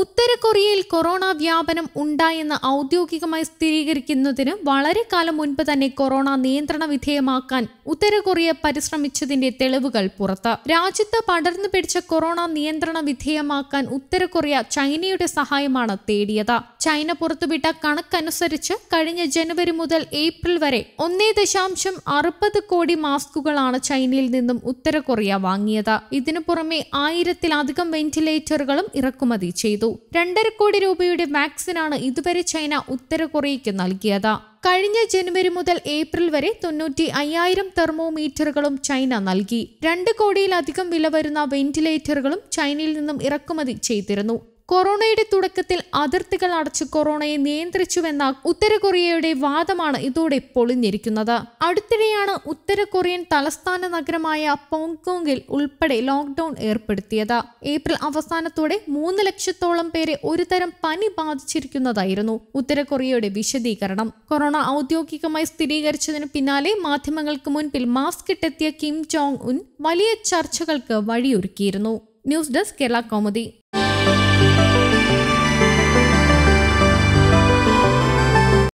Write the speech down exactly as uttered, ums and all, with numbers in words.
ഉത്തര കൊറിയയിൽ കൊറോണ വ്യാപനം ഉണ്ടായെന്ന് ഔദ്യോഗികമായി സ്ഥിരീകരിക്കുന്നതിന് വളരെ കാലം മുൻപ് തന്നെ കൊറോണ നിയന്ത്രണ വിധേയമാക്കാൻ ഉത്തര കൊറിയ പരിശ്രമിച്ചതിന്റെ തെളിവുകൾ പുറത്ത്. രാജ്യത്ത് പടർന്നു പിടിച്ച കൊറോണ നിയന്ത്രണ വിധേയമാക്കാൻ ഉത്തര കൊറിയ ചൈനയുടെ സഹായമാണ് തേടിയത്. ചൈന പുറത്തുവിട്ട കണക്കനുസരിച്ച് കഴിഞ്ഞ ജനുവരി മുതൽ ഏപ്രിൽ വരെ ഒന്നേ ദശാംശം അറുപത് കോടി മാസ്കുകളാണ് ചൈനയിൽ നിന്നും ഉത്തര കൊറിയ വാങ്ങിയത്. ഇതിനു പുറമെ ആയിരത്തിലധികം വെന്റിലേറ്ററുകളും ഇറക്കുമതി ചെയ്തു. രണ്ടര കോടി രൂപയുടെ വാക്സിനാണ് ഇതുവരെ ചൈന ഉത്തര കൊറിയയ്ക്ക് നൽകിയത്. കഴിഞ്ഞ ജനുവരി മുതൽ ഏപ്രിൽ വരെ തൊണ്ണൂറ്റി അയ്യായിരം തെർമോമീറ്ററുകളും ചൈന നൽകി. രണ്ട് കോടിയിലധികം വില വരുന്ന വെന്റിലേറ്ററുകളും ചൈനയിൽ നിന്നും ഇറക്കുമതി ചെയ്തിരുന്നു. കൊറോണയുടെ തുടക്കത്തിൽ അതിർത്തികൾ അടച്ച് കൊറോണയെ നിയന്ത്രിച്ചുവെന്ന ഉത്തര കൊറിയയുടെ വാദമാണ് ഇതോടെ പൊളിഞ്ഞിരിക്കുന്നത്. അടുത്തിടെയാണ് ഉത്തര കൊറിയൻ തലസ്ഥാന നഗരമായ പോങ്ഗോങ്ങിൽ ഉൾപ്പെടെ ലോക്ക്ഡൌൺ ഏർപ്പെടുത്തിയത്. ഏപ്രിൽ അവസാനത്തോടെ മൂന്ന് ലക്ഷത്തോളം പേരെ ഒരുതരം പനി ബാധിച്ചിരിക്കുന്നതായിരുന്നു ഉത്തര കൊറിയയുടെ വിശദീകരണം. കൊറോണ ഔദ്യോഗികമായി സ്ഥിരീകരിച്ചതിന് പിന്നാലെ മാധ്യമങ്ങൾക്ക് മുൻപിൽ മാസ്ക് ഇട്ടെത്തിയ കിം ജോങ് ഉൻ വലിയ ചർച്ചകൾക്ക് വഴിയൊരുക്കിയിരുന്നു. News desk Kerala Kaumudi.